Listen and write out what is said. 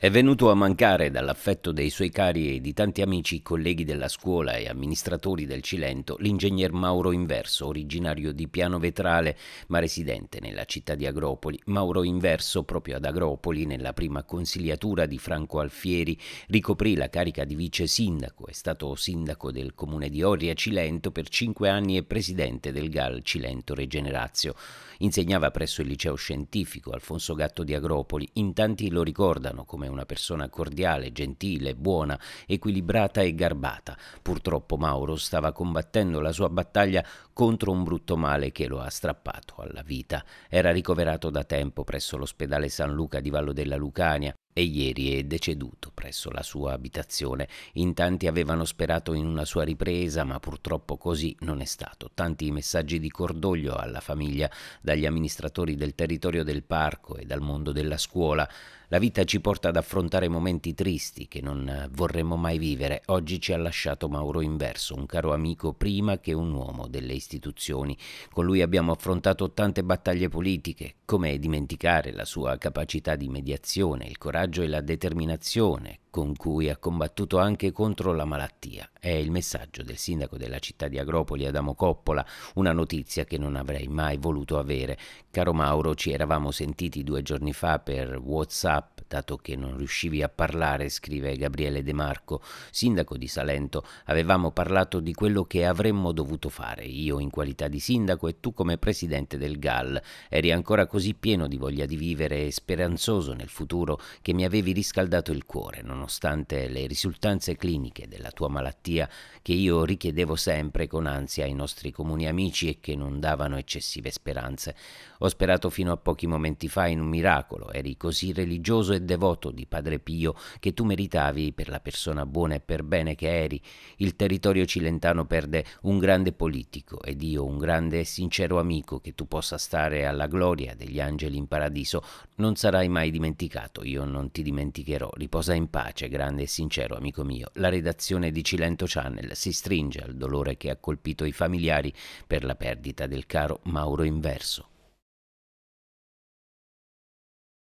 È venuto a mancare dall'affetto dei suoi cari e di tanti amici, colleghi della scuola e amministratori del Cilento, l'ingegner Mauro Inverso, originario di Piano Vetrale, ma residente nella città di Agropoli. Mauro Inverso, proprio ad Agropoli, nella prima consiliatura di Franco Alfieri, ricoprì la carica di vice sindaco, è stato sindaco del comune di Orria Cilento per 5 anni e presidente del GAL Cilento Regenerazio. Insegnava presso il liceo scientifico Alfonso Gatto di Agropoli. In tanti lo ricordano come una persona cordiale, gentile, buona, equilibrata e garbata. Purtroppo Mauro stava combattendo la sua battaglia contro un brutto male che lo ha strappato alla vita. Era ricoverato da tempo presso l'ospedale San Luca di Vallo della Lucania e ieri è deceduto presso la sua abitazione. In tanti avevano sperato in una sua ripresa, ma purtroppo così non è stato. Tanti i messaggi di cordoglio alla famiglia dagli amministratori del territorio del parco e dal mondo della scuola. La vita ci porta ad affrontare momenti tristi che non vorremmo mai vivere. Oggi ci ha lasciato Mauro Inverso, un caro amico prima che un uomo delle istituzioni. Con lui abbiamo affrontato tante battaglie politiche. Come dimenticare la sua capacità di mediazione, il coraggio e la determinazione con cui ha combattuto anche contro la malattia. È il messaggio del sindaco della città di Agropoli, Adamo Coppola, una notizia che non avrei mai voluto avere. Caro Mauro, ci eravamo sentiti 2 giorni fa per WhatsApp, dato che non riuscivi a parlare, scrive Gabriele De Marco, sindaco di Salento. Avevamo parlato di quello che avremmo dovuto fare, io in qualità di sindaco e tu come presidente del GAL. Eri ancora così pieno di voglia di vivere e speranzoso nel futuro che mi avevi riscaldato il cuore, nonostante le risultanze cliniche della tua malattia che io richiedevo sempre con ansia ai nostri comuni amici e che non davano eccessive speranze. Ho sperato fino a pochi momenti fa in un miracolo, eri così religioso e devoto di padre Pio che tu meritavi per la persona buona e per bene che eri. Il territorio cilentano perde un grande politico ed io un grande e sincero amico. Che tu possa stare alla gloria degli angeli in paradiso, non sarai mai dimenticato, io non ti dimenticherò. Riposa in pace, grande e sincero amico mio. La redazione di Cilento Channel si stringe al dolore che ha colpito i familiari per la perdita del caro Mauro Inverso.